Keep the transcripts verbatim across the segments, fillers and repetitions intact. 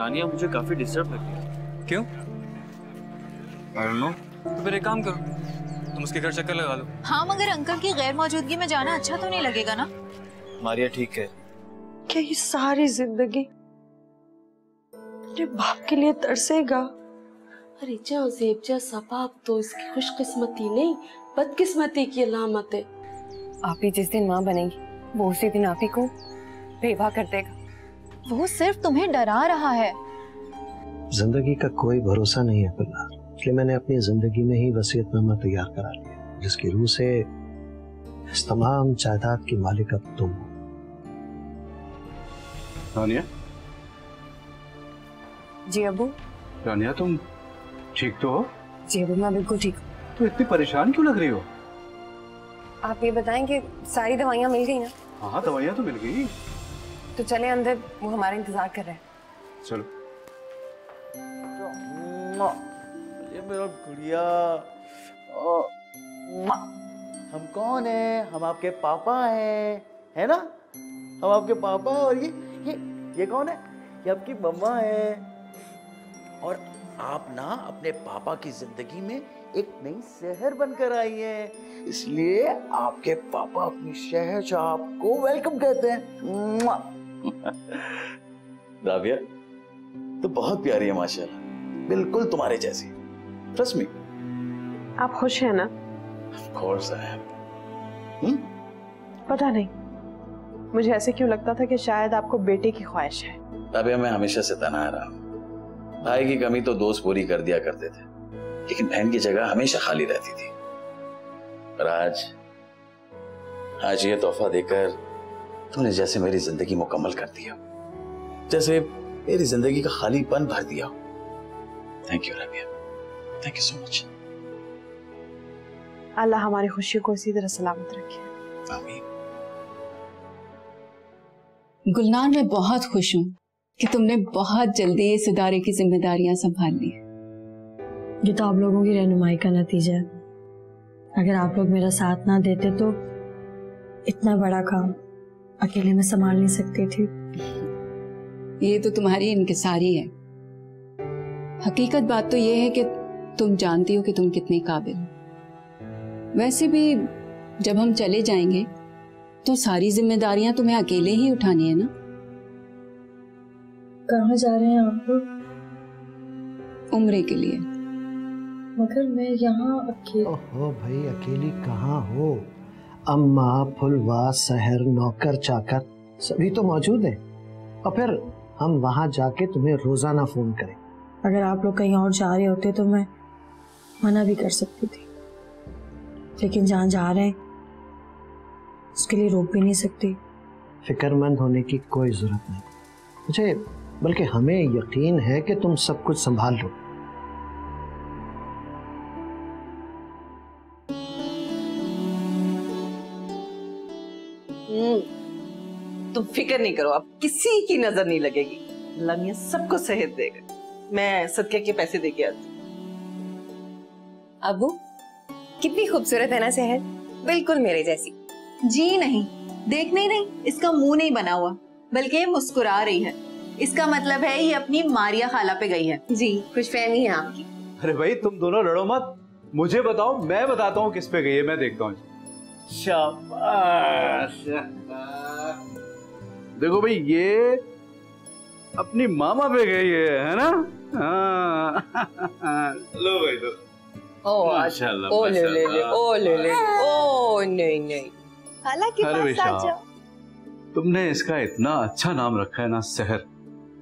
रानिया मुझे काफी डिस्टर्ब लग रही। क्यों? I don't know। तो फिर एक काम करो, तुम उसके घर चक्कर लगा लो। हाँ मगर अंकल की गैर मौजूदगी में जाना अच्छा तो नहीं लगेगा ना। मारिया ठीक है। क्या ये सारी जिंदगी अपने बाप के लिए तरसेगा? अरे जाओ जेब जा सबाब तो इसकी खुशकिस्मती नहीं बदकिस्मती की अलामत है। आप ही जिस दिन माँ बनेगी वो उसी दिन आप ही को बेवा कर देगा। वो सिर्फ तुम्हें डरा रहा है। जिंदगी का कोई भरोसा नहीं है पिल्ला, इसलिए मैंने अपनी जिंदगी में ही वसीयतनामा तैयार करा लिया जिसकी रूह से इस तमाम जायदाद की मालिक अब तुम हो। रानिया। जी अबू। रानिया तुम ठीक तो हो? जी अबू मैं बिल्कुल ठीक हूँ। तो इतनी परेशान क्यों लग रही हो? आप ये बताएं कि सारी दवाइयाँ मिल गई ना? हाँ दवाइयाँ तो मिल गई। तो चले अंदर, वो हमारा इंतजार कर रहे हैं। चलो। ये मेरा गुड़िया। हम कौन हैं? हम आपके पापा हैं, है ना? हम आपके पापा और ये ये ये कौन है? ये आपकी मम्मा है। और आप ना अपने पापा की जिंदगी में एक नई शहर बनकर आई है, इसलिए आपके पापा अपनी शहर शाहब को वेलकम कहते हैं। राबिया तो बहुत प्यारी है माशाल्लाह, बिल्कुल तुम्हारे जैसी। Trust me. आप खुश हैं ना? Of course I am. पता नहीं मुझे ऐसे क्यों लगता था कि शायद आपको बेटे की ख्वाहिश है। राबिया मैं हमेशा से तना रहा हूँ, भाई की कमी तो दोस्त पूरी कर दिया करते थे लेकिन बहन की जगह हमेशा खाली रहती थी। पर आज आज ये तोहफा देकर तूने जैसे मेरी जिंदगी मुकम्मल कर दिया, जैसे मेरी जिंदगी का खालीपन भर दिया। Thank you Rabia, thank you so much. अल्लाह हमारी खुशी को इसी तरह सलामत रखे। आमीन। गुलनान मैं बहुत खुश हूँ कि तुमने बहुत जल्दी इस इदारे की जिम्मेदारियां संभाल ली है। ये तो आप लोगों की रहनुमाई का नतीजा है। अगर आप लोग मेरा साथ ना देते तो इतना बड़ा काम अकेले में संभाल नहीं सकती थी। ये तो तुम्हारी इनकिसारी है। हकीकत बात तो ये है कि तुम जानती हो कि तुम कितने काबिल हो। वैसे भी जब हम चले जाएंगे तो सारी जिम्मेदारियां तुम्हें अकेले ही उठानी है ना। कहाँ जा रहे हैं आप लोग? उम्रे के लिए। मगर मैं यहाँ अकेली। ओहो भाई अकेली कहाँ हो? अम्मा, फुलवा, सहर, नौकर, चाकर सभी तो मौजूद हैं। और फिर हम वहाँ जाके तुम्हें रोजाना फोन करें। अगर आप लोग कहीं और जा रहे होते तो मैं मना भी कर सकती थी, लेकिन जहाँ जा रहे हैं उसके लिए रोक भी नहीं सकती। फिक्रमंद होने की कोई जरूरत नहीं मुझे, बल्कि हमें यकीन है कि तुम सब कुछ संभाल लो। तुम फिक्र नहीं करो, आप किसी की नजर नहीं लगेगी। लानिया सबको सेहत देगा। मैं सदके के पैसे दे के आती। अबू कितनी खूबसूरत है ना सेहत, बिल्कुल मेरे जैसी। जी नहीं, देखने ही नहीं, इसका मुंह नहीं बना हुआ बल्कि मुस्कुरा रही है। इसका मतलब है ये अपनी मारिया खाला पे गई है। जी खुशफहमी है आपकी। अरे भाई तुम दोनों लड़ो मत, मुझे बताओ, मैं बताता हूँ किस पे गई है। मैं देखता हूँ। शाबाश। देखो भाई ये अपनी मामा पे गई है, है ना? हाँ। लो भाई लो। ओ माशाल्लाह। ओ ले ले ले, ओ ले ले, ओ नहीं नहीं। खाला के पास आ जाओ। तुमने इसका इतना अच्छा नाम रखा है ना सहर,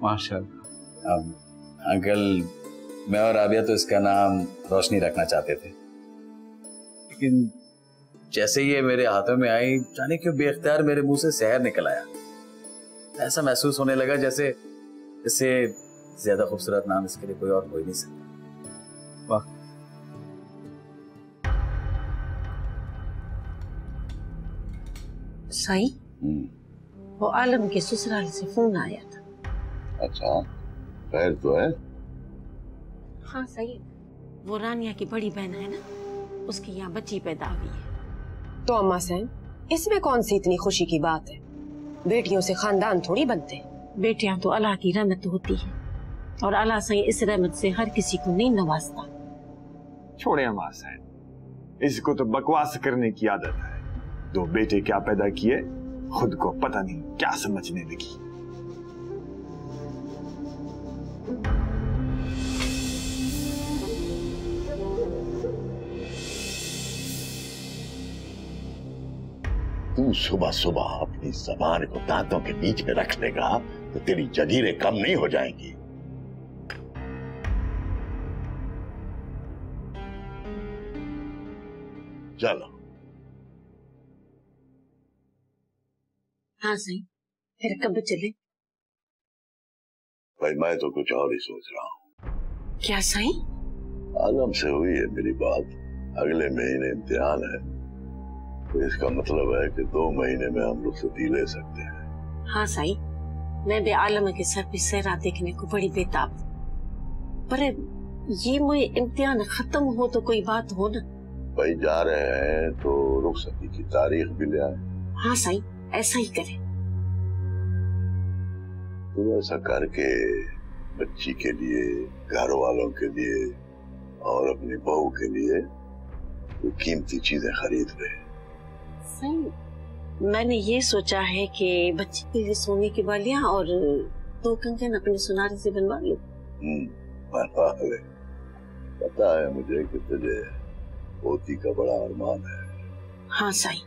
माशाल्लाह। अंकल मैं और राबिया तो इसका नाम रोशनी रखना चाहते थे, लेकिन जैसे ये मेरे हाथों में आई जाने क्यों बेख्तियार मेरे मुंह से सहर निकल आया। ऐसा महसूस होने लगा जैसे इससे ज्यादा खूबसूरत नाम इसके लिए कोई और हो ही नहीं सकता। वाह सही। वो आलम के ससुराल से फोन आया था। अच्छा खैर तो है? हाँ सही। वो रानिया की बड़ी बहन है ना, उसकी यहाँ बच्ची पैदा हुई है। तो अम्मा सैन इसमें कौन सी इतनी खुशी की बात है? बेटियों से खानदान थोड़ी बनते हैं। बेटियां तो अल्लाह की रहमत होती है। और आला सही इस रहमत से हर किसी को नहीं नवाजता। छोड़े अम्मा साहब, इसको तो बकवास करने की आदत है। दो बेटे क्या पैदा किए, खुद को पता नहीं क्या समझने लगी। तू सुबह सुबह अपनी जबान को दांतों के बीच में रख लेगा तो तेरी जजीरे कम नहीं हो जाएंगी। चलो। हाँ सही, फिर कब चले? भाई मैं तो कुछ और ही सोच रहा हूँ। क्या सही? आलम से हुई है मेरी बात, अगले महीने इम्तिहान है तो इसका मतलब है कि दो महीने में हम लोग छुट्टी ले सकते हैं। हाँ सही, मैं भी आलम के सर पे सहरा देखने को बड़ी बेताब, पर ये मुझे इम्तिहान खत्म हो तो कोई बात हो ना। भाई जा रहे हैं तो रुखसती की तारीख भी ले आए। हाँ सही, ऐसा ही करे। तो ऐसा करके बच्ची के लिए, घर वालों के लिए और अपनी बहू के लिए तो कीमती चीजें खरीद ले। सही, मैंने ये सोचा है कि बच्ची के लिए सोने की बालियां और दो कंगन अपने सुनारे से बनवा लूं। हम्म, बनवा ले। पता है मुझे कि तुझे पोती का बड़ा अरमान है। हाँ सही,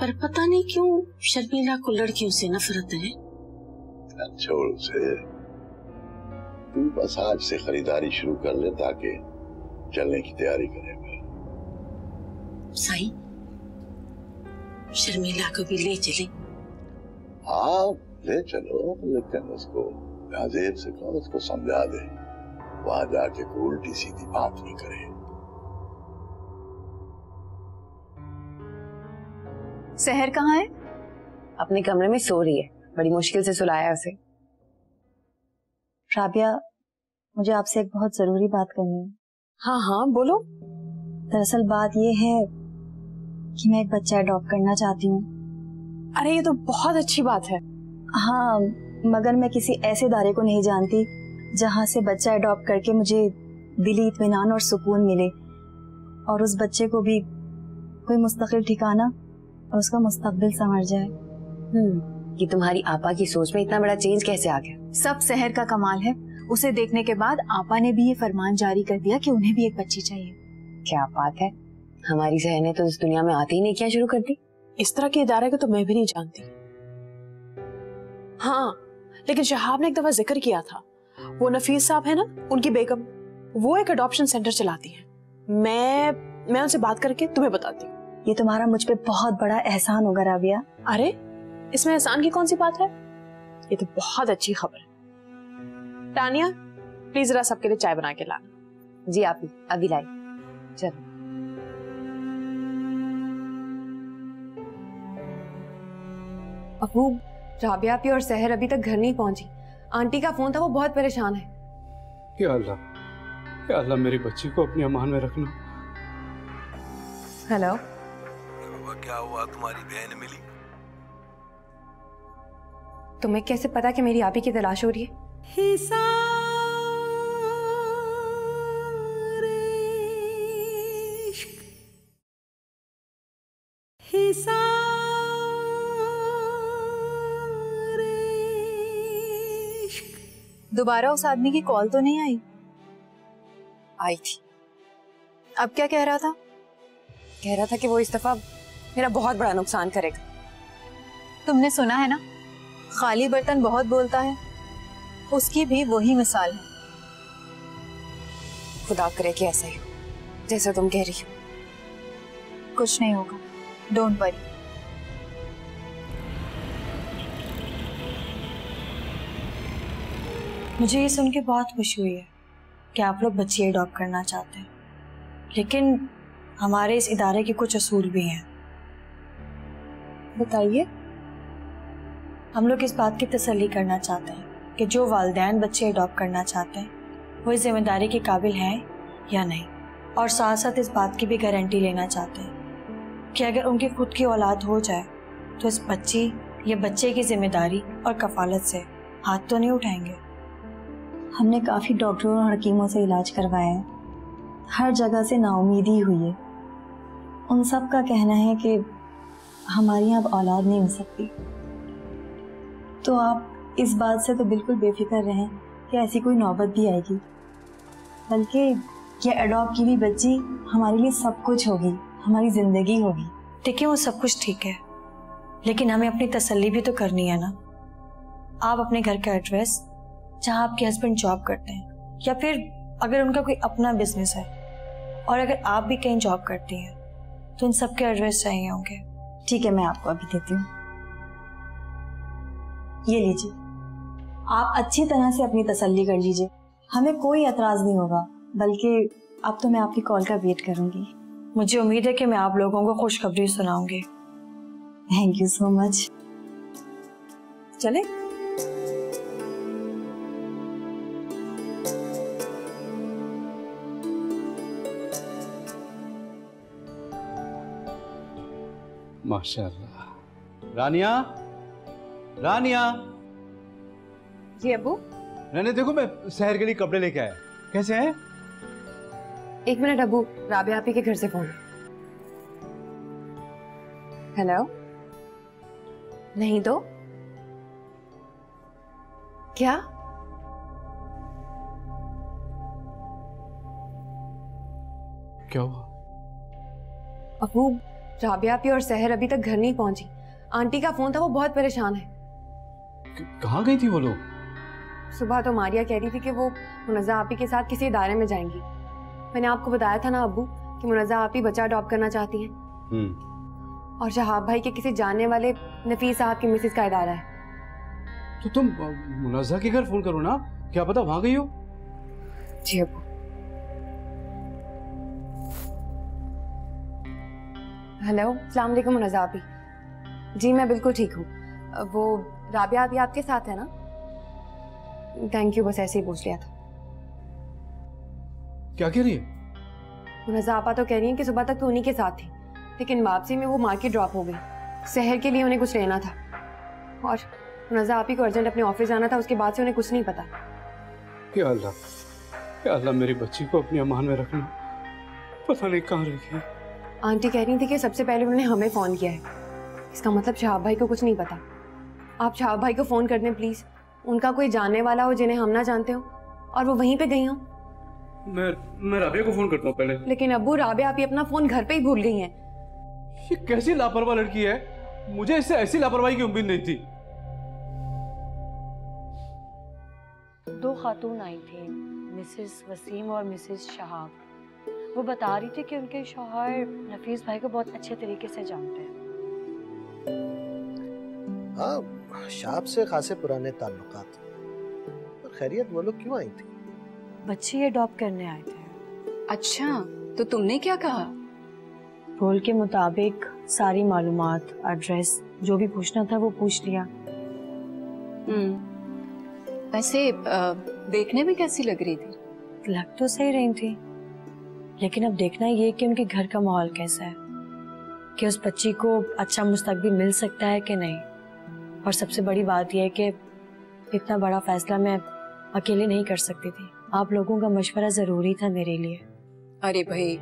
पर पता नहीं क्यों शर्मिला को लड़कियों से नफरत है। छोड़ उसे, तू बस आज से खरीदारी शुरू कर ले ताकि चलने की तैयारी करेगा। सही, शर्मिला को भी ले चले। हाँ ले चलो, लेकिन उसको नाजेब से कहो उसको समझा दे, वहां जाके कोई उल्टी सीधी बात नहीं करे। सहर कहाँ है? अपने कमरे में सो रही है, बड़ी मुश्किल से सुलाया उसे। राबिया, मुझे आपसे एक बहुत जरूरी बात करनी है। हाँ हाँ बोलो। दरअसल बात ये है कि मैं एक बच्चा अडॉप्ट करना चाहती हूँ। अरे ये तो बहुत अच्छी बात है। हाँ, मगर मैं किसी ऐसे दायरे को नहीं जानती जहाँ से बच्चा अडॉप्ट करके मुझे दिली इत्मीनान और सुकून मिले और उस बच्चे को भी कोई मुस्तकिल ठिकाना और उसका मुस्तकबिल संवर जाए। हम्म, ये तुम्हारी आपा की सोच में इतना बड़ा चेंज कैसे आ गया? सब शहर का कमाल है। उसे देखने के बाद आपा ने भी ये फरमान जारी कर दिया कि उन्हें भी एक बच्ची चाहिए। क्या बात है, हमारी शहर ने तो इस दुनिया में आती ही नहीं क्या शुरू कर दी। इस तरह के इदारे को तो मैं भी नहीं जानती। हाँ, लेकिन शहाब ने एक दफा जिक्र किया था, वो नफीस साहब है ना, उनकी बेगम, वो एक अडॉप्शन सेंटर चलाती है। मैं मैं उनसे बात करके तुम्हें बताती हूँ। ये तुम्हारा मुझ पे बहुत बड़ा एहसान होगा राबिया। अरे इसमें एहसान की कौन सी बात है, ये तो बहुत अच्छी खबर है। तानिया प्लीज जरा सबके लिए चाय बना के लाना। जी आप अभी लाई। चलो। अबू, राबिया पी और सहर अभी तक घर नहीं पहुंची। आंटी का फोन था, वो बहुत परेशान है। या अल्लाह, या अल्लाह मेरी बच्ची को अपने अमान में रखना। हेलो, क्या हुआ, तुम्हारी बहन मिली? तुम्हें कैसे पता कि मेरी आपी की तलाश हो रही है? दोबारा उस आदमी की कॉल तो नहीं आई? आई थी। अब क्या कह रहा था? कह रहा था कि वो इस दफा मेरा बहुत बड़ा नुकसान करेगा। तुमने सुना है ना, खाली बर्तन बहुत बोलता है, उसकी भी वही मिसाल है। खुदा करे कि ऐसा ही हो जैसा तुम कह रही हो। कुछ नहीं होगा, डोंट वरी। मुझे ये सुन के बहुत खुशी हुई है कि आप लोग बच्ची अडॉप्ट करना चाहते हैं, लेकिन हमारे इस इदारे के कुछ असूल भी हैं। बताइए। हम लोग इस बात की तसल्ली करना चाहते हैं कि जो वालदैन बच्चे अडॉप्ट करना चाहते हैं वो इस जिम्मेदारी के काबिल हैं या नहीं, और साथ साथ इस बात की भी गारंटी लेना चाहते हैं कि अगर उनकी खुद की औलाद हो जाए तो इस बच्ची या बच्चे की जिम्मेदारी और कफालत से हाथ तो नहीं उठाएंगे। हमने काफ़ी डॉक्टरों और हकीमों से इलाज करवाया है, हर जगह से नाउमीदी हुई है। उन सब का कहना है कि हमारी अब औलाद नहीं मिल सकती। तो आप इस बात से तो बिल्कुल बेफिक्र रहें कि ऐसी कोई नौबत भी आएगी, बल्कि यह अडॉप्ट की हुई बच्ची हमारे लिए सब कुछ होगी, हमारी ज़िंदगी होगी। देखिए वो सब कुछ ठीक है, लेकिन हमें अपनी तसल्ली भी तो करनी है ना। आप अपने घर का एड्रेस, जहाँ आपके हस्बैंड जॉब करते हैं, या फिर अगर उनका कोई अपना बिजनेस है, और अगर आप भी कहीं जॉब करती हैं, तो इन सबके एड्रेस चाहिए होंगे। ठीक है, मैं आपको अभी देती हूँ, ये लीजिए। आप अच्छी तरह से अपनी तसल्ली कर लीजिए, हमें कोई एतराज़ नहीं होगा, बल्कि अब तो मैं आपकी कॉल का वेट करूँगी। मुझे उम्मीद है कि मैं आप लोगों को खुशखबरी सुनाऊंगी। Thank you so much. चले माशाल्लाह। रानिया, रानिया। जी अबू। रानिया देखो, मैं शहर के लिए कपड़े लेके आया। कैसे हैं? एक मिनट अबू, राबिया आप ही के घर से फोन। हेलो। नहीं तो क्या? क्या हुआ? अबू, राबिया आपी और सहर अभी तक घर नहीं पहुंची। आंटी का फोन था, वो बहुत परेशान है। कहाँ गई थी वो लोग? सुबह तो मारिया कह रही थी कि वो मुनज़्ज़ा आपी के साथ किसी इदारे में जाएंगी। मैंने आपको बताया था ना अबू कि मुनज़्ज़ा आपी बच्चा अडॉप्ट करना चाहती हैं, और शहाब भाई के किसी जाने वाले नफीस साहब की मिसेस का इदारा है। तो तुम मुनज़्ज़ा के घर फोन करो ना, क्या पता वहाँ गई हो। जी अबू। हेलो, अस्सलाम वालेकुम मुनज़्ज़ा आपी। जी मैं बिल्कुल ठीक हूँ। वो राबिया अभी आपके साथ है ना? थैंक यू, बस ऐसे ही पूछ लिया था। क्या कह रही है? मुनज़्ज़ा आपा तो कह रही हैं कि सुबह तक तो उन्हीं के साथ थी, लेकिन वापसी में वो मार्केट ड्रॉप हो गई। शहर के लिए उन्हें कुछ लेना था, और मुनज़्ज़ा आपी को अर्जेंट अपने ऑफिस जाना था। उसके बाद से उन्हें कुछ नहीं पता। या अल्लाह, या अल्लाह, मेरी बच्ची को अपने अमान में रखना, पता नहीं कहाँ रखी। आंटी कह रही थी कि सबसे पहले उन्होंने हमें फ़ोन किया है। इसका मतलब शहाब भाई को कुछ नहीं पता। आप शहाब भाई को फ़ोन कर दें प्लीज़, उनका कोई जानने वाला हो जिन्हें हम ना जानते हो, और वो वहीं पे गई हों। मैं मैं राबिया को फ़ोन करता हूँ पहले। लेकिन अबू, राबिया आप ही अपना फ़ोन घर पे ही भूल गई हैं। ये कैसी लापरवाह लड़की है, मुझे इससे ऐसी लापरवाही की उम्मीद नहीं थी। दो खातून आई थी, मिसेस वसीम और मिसेस शहाब। वो बता रही थी कि उनके शौहर नफीस भाई को बहुत अच्छे तरीके से जानते हैं। हाँ, शाहब से खासे पुराने ताल्लुकात। पर खैरियत, वो लोग क्यों आई थी? बच्ची अडॉप्ट करने आए थे। अच्छा, तो तुमने क्या कहा? रोल के मुताबिक सारी मालूमात, एड्रेस, जो भी पूछना था वो पूछ लिया। हम्म, वैसे देखने में कैसी लग रही थी? लग तो सही रही थी, लेकिन अब देखना ये कि उनके घर का माहौल कैसा है, कि उस बच्ची को अच्छा मुस्तकबिल मिल सकता है कि नहीं। और सबसे बड़ी बात यह है कि इतना बड़ा फैसला मैं अकेले नहीं कर सकती थी, आप लोगों का मशवरा ज़रूरी था मेरे लिए। अरे भाई,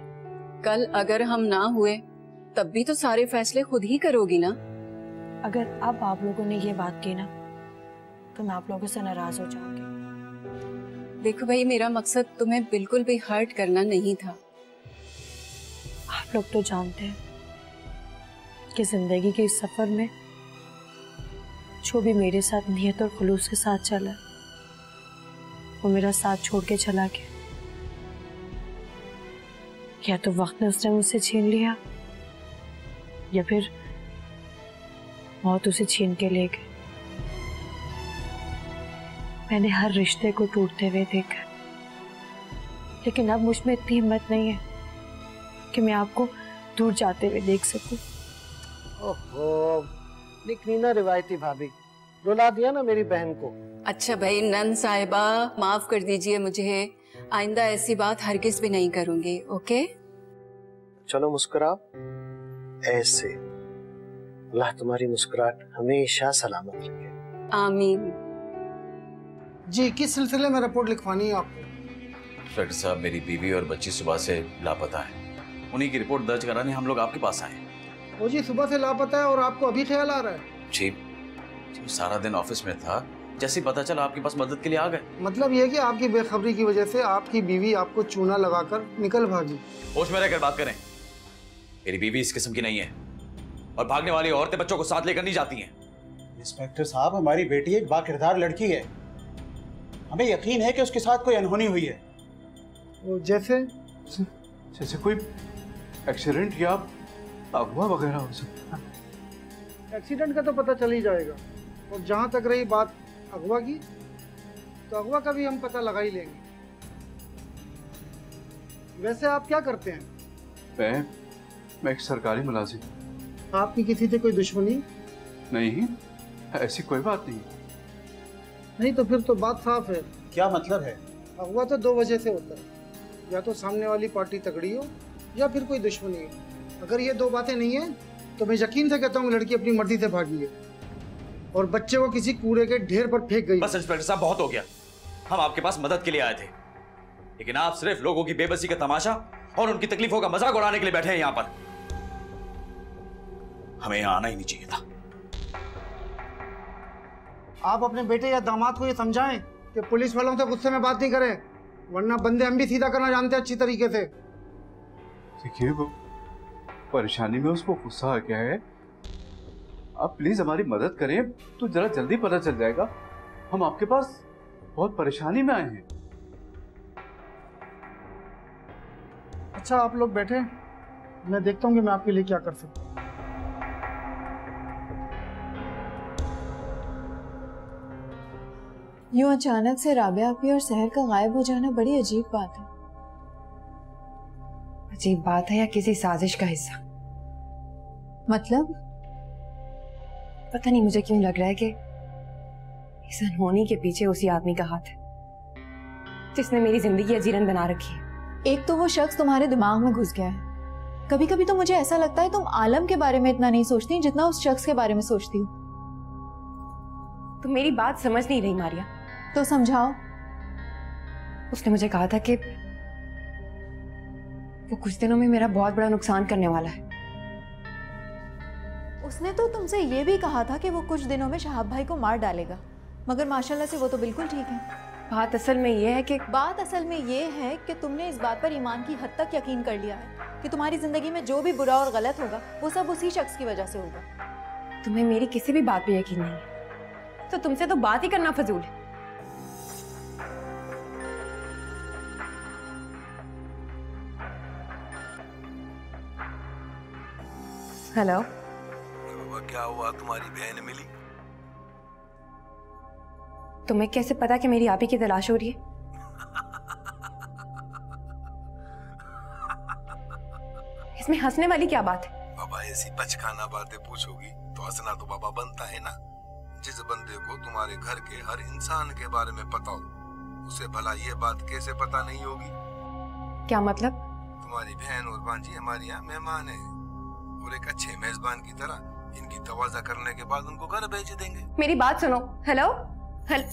कल अगर हम ना हुए तब भी तो सारे फैसले खुद ही करोगी ना। अगर अब आप लोगों ने ये बात की ना, तो मैं आप लोगों से नाराज़ हो जाऊँगी। देखो भाई, मेरा मकसद तुम्हें बिल्कुल भी हर्ट करना नहीं था। आप लोग तो जानते हैं कि जिंदगी के इस सफर में जो भी मेरे साथ नियत और खुलूस के साथ चला, वो मेरा साथ छोड़ के चला गया। या तो वक्त ने उसने मुझसे छीन लिया, या फिर मौत उसे छीन के ले गई। मैंने हर रिश्ते को टूटते हुए देखा, लेकिन अब मुझ में इतनी हिम्मत नहीं है कि मैं आपको दूर जाते हुए देख सकूं। ओहो, निकली ना रिवायती भाभी, रुला दिया ना मेरी बहन को। अच्छा भाई, नन साहिबा माफ कर दीजिए मुझे, आइंदा ऐसी बात हरगिज भी नहीं करूंगी। ओके, चलो मुस्कुराओ ऐसे। अल्लाह तुम्हारी मुस्कुराहट हमेशा सलामत रखे। आमीन। जी, किस सिलसिले में रिपोर्ट लिखवानी है आपको? डॉक्टर साहब, मेरी बीवी और बच्ची सुबह से लापता है, उन्हीं की रिपोर्ट दर्ज कराने हम लोग आपके पास आए। वो जी सुबह से लापता है और आपको अभी ख्याल आ रहा है? जी, जी सारा दिन ऑफिस में था, जैसे पता चला आपके पास मदद के लिए आ गए। मतलब ये कि आपकी बेखबरी की वजह से आपकी बीवी आपको चूना लगाकर निकल भागी। होश में रहकर बात करें, मेरी बीवी इस किस्म की नहीं है और भागने वाली औरतें बच्चों को साथ लेकर नहीं जाती हैं। इंस्पेक्टर साहब, हमारी बेटी एक बाकिरदार लड़की है, हमें यकीन है कि उसके साथ कोई अनहोनी हुई है। वो जैसे जैसे कोई एक्सीडेंट या अगवा वगैरह हो सकता है। एक्सीडेंट का तो पता चल ही जाएगा, और जहाँ तक रही बात अगवा की, तो अगवा का भी हम पता लगा ही लेंगे। वैसे आप क्या करते हैं? मैं मैं एक सरकारी मुलाजिम। आपकी किसी से कोई दुश्मनी? नहीं, ऐसी कोई बात नहीं। नहीं तो फिर तो बात साफ है। क्या मतलब है? अगवा तो दो वजह से होता है, या तो सामने वाली पार्टी तगड़ी हो या फिर कोई दुश्मनी हो। अगर ये दो बातें नहीं है तो मैं यकीन से कहता हूँ लड़की अपनी मर्जी से भागी है और बच्चे को किसी कूड़े के ढेर पर फेंक गई। बस इंस्पेक्टर साहब, बहुत हो गया। हम आपके पास मदद के लिए आए थे, लेकिन आप सिर्फ लोगों की बेबसी का तमाशा और उनकी तकलीफों का मजाक उड़ाने के लिए बैठे हैं यहाँ पर। हमें यहाँ आना ही नहीं चाहिए था। आप अपने बेटे या दामाद को ये समझाएं कि पुलिस वालों से गुस्से में बात नहीं करें, वरना बंदे हम भी सीधा करना जानते हैं अच्छी तरीके से। देखिए, वो परेशानी में उसको गुस्सा आ गया है। आप प्लीज हमारी मदद करें तो जरा जल्दी पता चल जाएगा। हम आपके पास बहुत परेशानी में आए हैं। अच्छा, आप लोग बैठे, मैं देखता हूँ कि मैं आपके लिए क्या कर सकता हूँ। यूं अचानक से राबिया आपी और सहर का गायब हो जाना बड़ी अजीब बात है। अजीब बात है या किसी साजिश का हिस्सा? मतलब पता नहीं, मुझे क्यों लग रहा है कि इस अनहोनी के पीछे उसी आदमी का हाथ है जिसने मेरी जिंदगी अजीरन बना रखी है। एक तो वो शख्स तुम्हारे दिमाग में घुस गया है। कभी कभी तो मुझे ऐसा लगता है तुम आलम के बारे में इतना नहीं सोचती जितना उस शख्स के बारे में सोचती हो। तुम मेरी बात समझ नहीं रही मारिया। तो समझाओ। उसने मुझे कहा था कि वो कुछ दिनों में मेरा बहुत बड़ा नुकसान करने वाला है। उसने तो तुमसे ये भी कहा था कि वो कुछ दिनों में शहाब भाई को मार डालेगा, मगर माशाल्लाह से वो तो बिल्कुल ठीक है। बात असल में ये है कि बात असल में ये है कि तुमने इस बात पर ईमान की हद तक यकीन कर लिया है कि तुम्हारी जिंदगी में जो भी बुरा और गलत होगा वो सब उसी शख्स की वजह से होगा। तुम्हें मेरी किसी भी बात पर यकीन नहीं है, तो तुमसे तो बात ही करना फजूल है। हेलो, क्या हुआ? तुम्हारी बहन मिली? तुम्हें कैसे पता कि मेरी आपी की तलाश हो रही है? इसमें हंसने वाली क्या बात है? बाबा ऐसी बचकाना बातें पूछोगी तो हंसना तो बाबा बनता है ना। जिस बंदे को तुम्हारे घर के हर इंसान के बारे में पता हो, उसे भला ये बात कैसे पता नहीं होगी? क्या मतलब? तुम्हारी बहन और भांजी हमारे यहाँ मेहमान है और एक अच्छे मेजबान की तरह इनकी तवाजा करने के बाद उनको घर भेज देंगे। मेरी बात सुनो। हेलो, हेलो,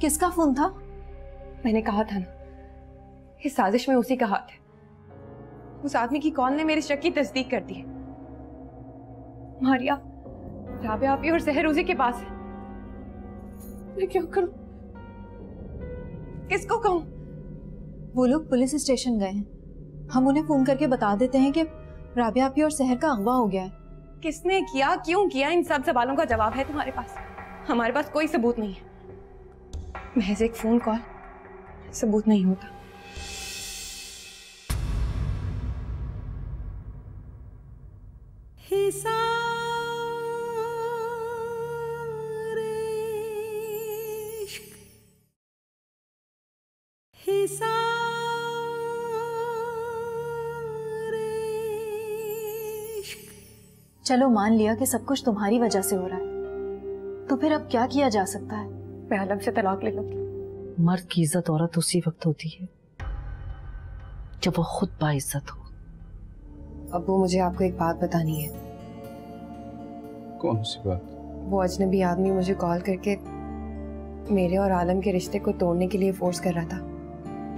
किसका फोन था? मैंने कहा था ना, इस साजिश में उसी का हाथ है। उस आदमी की कॉल ने मेरे शक की तस्दीक कर दी है। मारिया, राबिया आपी और सहर उसी के पास है। मैं क्या करूं? किसको कहूं? वो लोग पुलिस स्टेशन गए हैं। हम उन्हें फोन करके बता देते हैं कि राबिया आपी और सहर का अगवा हो गया है। किसने किया, क्यों किया, इन सब सवालों का जवाब है तुम्हारे पास। हमारे पास कोई सबूत नहीं है। महज एक फोन कॉल सबूत नहीं होता। चलो मान लिया कि सब कुछ तुम्हारी वजह से हो रहा है, तो फिर अब क्या किया जा सकता है? मैं आलम से तलाक ले लूंगी। मर्द की इज्जत औरत उसी वक्त होती है जब वो खुद बाइज्जत हो। अब्बू, मुझे आपको एक बात बतानी है। कौन सी बात? वो अजनबी आदमी मुझे कॉल करके मेरे और आलम के रिश्ते को तोड़ने के लिए फोर्स कर रहा था।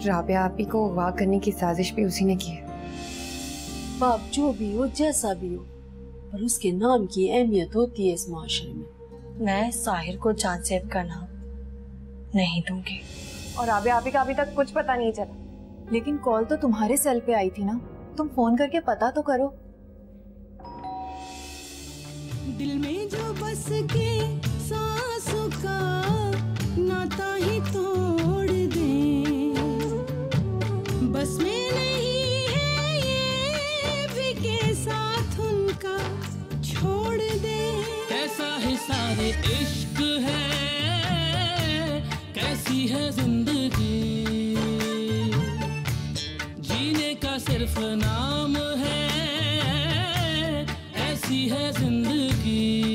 राबिया आपी को अगवा करने की साजिश भी उसी ने की है। बाप जो भी हो जैसा भी हो, पर उसके नाम की अहमियत होती है इस माशरे में। मैं साहिर को जान सेब का नाम नहीं दूंगी। और राबिया आपी का अभी तक कुछ पता नहीं चला। लेकिन कॉल तो तुम्हारे सेल पे आई थी ना, तुम फोन करके पता तो करो। दिल में जो बस के सांसों का नाता ही तोड़ दे, बस में नहीं है ये भी के साथ उनका छोड़ दे। कैसा हिसार इश्क है, कैसी है जिंदगी, जीने का सिर्फ नाम है, ऐसी है जिंदगी।